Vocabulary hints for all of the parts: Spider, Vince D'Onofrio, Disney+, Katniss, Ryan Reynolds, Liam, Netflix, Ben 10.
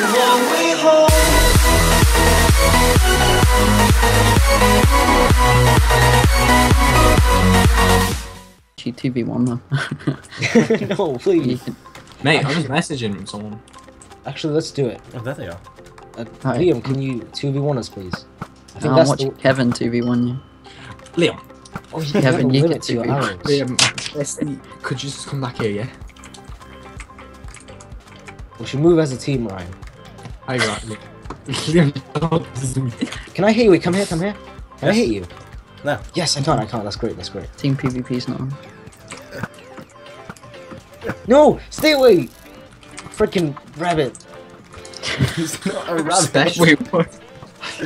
the long way home. She 2v1 though. No, please. Mate, I'm just messaging someone. Actually, let's do it. Oh, there they are. Liam, can you 2v1 us, please? I think that's watching Kevin 2v1 you. Liam. Oh, you Kevin, you get 2v1. Liam, could you just come back here, yeah? We should move as a team, Ryan. I got Liam. Can I hear you? Come here, come here. Can I hit you? No. Yes, I can't, I can't. That's great, that's great. Team PvP's not on. No! Stay away! Freaking rabbit. He's not a rabbit. Special. Wait, what?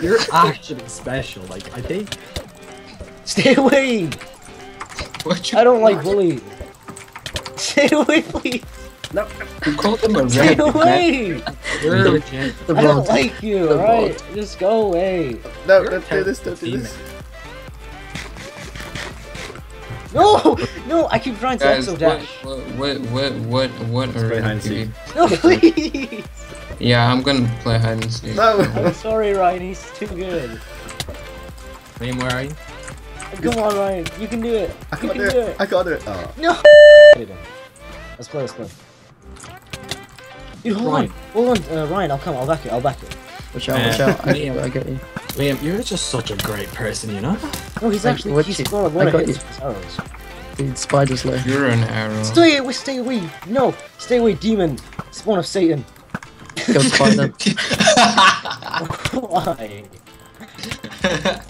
You're actually special, like, I think. Stay away! What I don't like bully. Stay away, please! No. You called him a rabbit. Stay away! You're legit. I don't like you, alright? Just go away. No, don't do this, don't do this. No! No, I keep trying to also dash. What are you doing? No, please! Yeah, I'm gonna play hide and seek. No! I'm sorry, Ryan, he's too good. Liam, where are you? Come on, Ryan, you can do it. I can't do it. I can't do it. Oh. No! Let's play, let's play. Dude, hold on. Hold on, Ryan, I'll come, I'll back it, I'll back it. Watch out, watch out. Liam, I got you. Liam, you're just such a great person, you know? No, he's actually, he's got a lot of arrows. Dude, spiders low. You're an arrow. Stay away. No, stay away, demon. Spawn of Satan. Go spider. Why?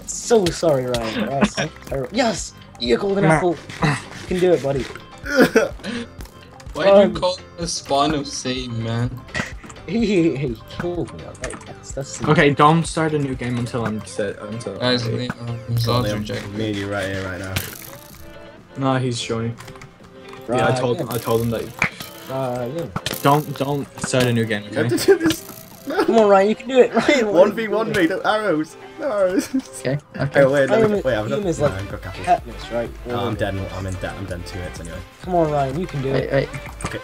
So sorry, Ryan. That's terrible. Yes! You called an apple. You can do it, buddy. Why did you call the spawn of Satan, man? He killed me. Like, that's okay, don't start a new game until I'm set. Until guys, I'm meeting you right here, right now. Nah, he's showing. Right, yeah, I told him that. Yeah. Don't start a new game. Okay? You have to do this. No. Come on, Ryan, you can do it. Ryan, 1v1 me. No arrows. No arrows. Okay. Okay. Oh, wait, no, wait. I've done. No, I've got Katniss, right? Oh, I'm dead. I'm in debt. I'm dead 2 hits anyway. Come on, Ryan, you can do it. Wait. Okay.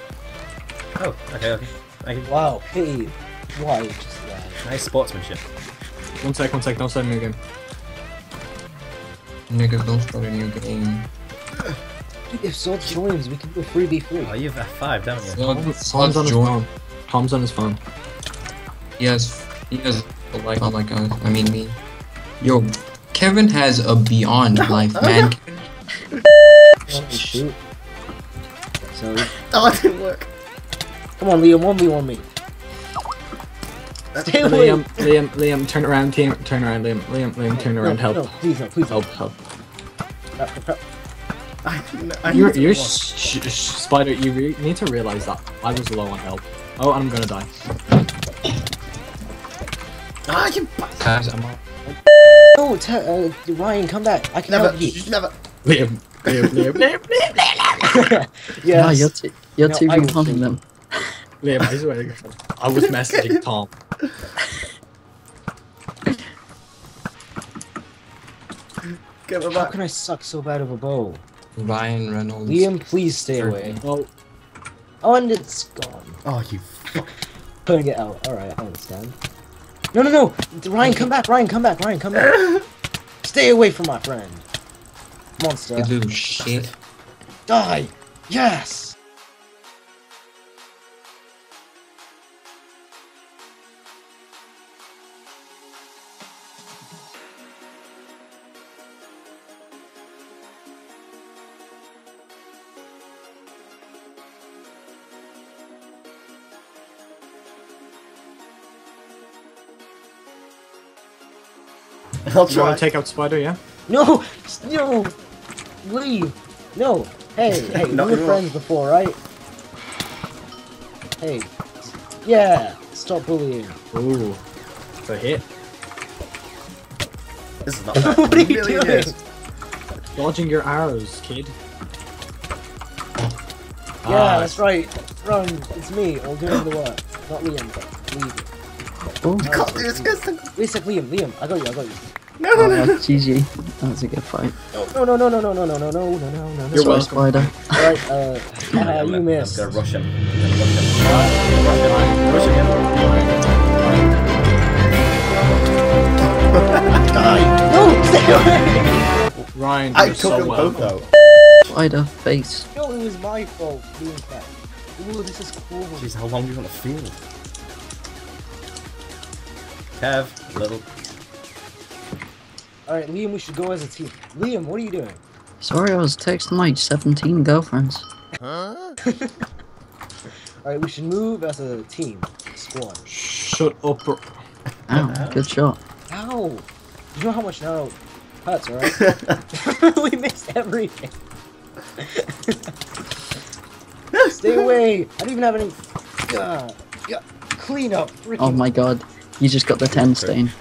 Oh. Okay. Okay. Wow, pity. Why? Just nice sportsmanship. One sec, don't start a new game. Niggas, don't start a new game. Dude, if Sword joins, we can do a 3v3. Oh, you have F5, don't you? Tom's on his phone. Tom's on his phone. Yes, he has a like, oh my god, I mean me. Yo, Kevin has a beyond life, man. Oh, shoot. Sorry. Oh, it didn't work. Come on, Liam, 1v1 me. Stay away. Liam, turn around, team. Turn around, Liam, turn around, help. No, please, no, please. Help. You're Spider, you need to realize that I was low on help. Oh, and I'm gonna die. Ah, you bastard. No, Ryan, come back. I can help you. Never. Liam. Yes. No, you're too hunting them. Liam, I swear to God. I was messaging Tom. How can I suck so bad of a bow? Ryan Reynolds. Liam, please stay away. Oh, and it's gone. Oh, you fuck. Couldn't get out. Alright, I understand. No. Ryan, come back. Ryan, come back. Stay away from my friend. Monster. You little shit. Die. Yes. I'll try. You want to take out Spider, yeah? No! Leave! No! Hey, we were friends before, right? Hey. Yeah! Stop bullying. Ooh. It's a hit. This is not bad. What are you doing? Dodging your arrows, kid. Yeah, that's right. Run. It's me. I'll do the work. Not Liam, but leave it. Oh, God, wait a sec, Liam, I got you. No. GG. That was a good fight. No. You're welcome. Spider. Alright, you missed. I'm gonna rush him. Rush him. trying to do so well. I took them both out. Spider face. No, it was my fault doing that. Ooh, this is cool. Jeez, how long do you want to feel? Kev, little. Alright, Liam, we should go as a team. Liam, what are you doing? Sorry, I was texting my 17 girlfriends. Huh? Alright, we should move as a team. Squad. Shut up, bro. Ow, good shot. Ow! You know how much now hurts, alright? We missed everything. Stay away! I don't even have any. Clean up. Ricky. Oh my god, you just got the 10 stain.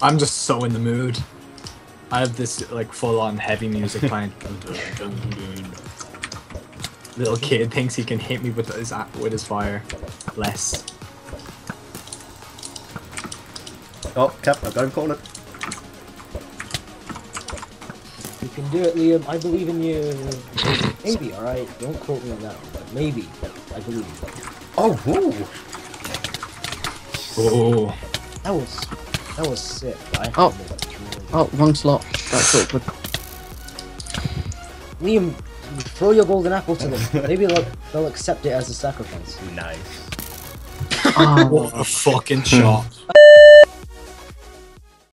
I'm just so in the mood. I have this like full-on heavy music playing. Little kid thinks he can hit me with his fire. Less. Oh, Cap, I got him cornered. You can do it, Liam. I believe in you. Maybe, alright? Don't quote me on that one, but maybe. I believe in you. Oh, whoa! Oh. That was sick. Oh. Oh, wrong slot. That's awkward. Liam, throw your golden apple to them. Maybe they'll accept it as a sacrifice. Nice. Oh, what a fucking shot.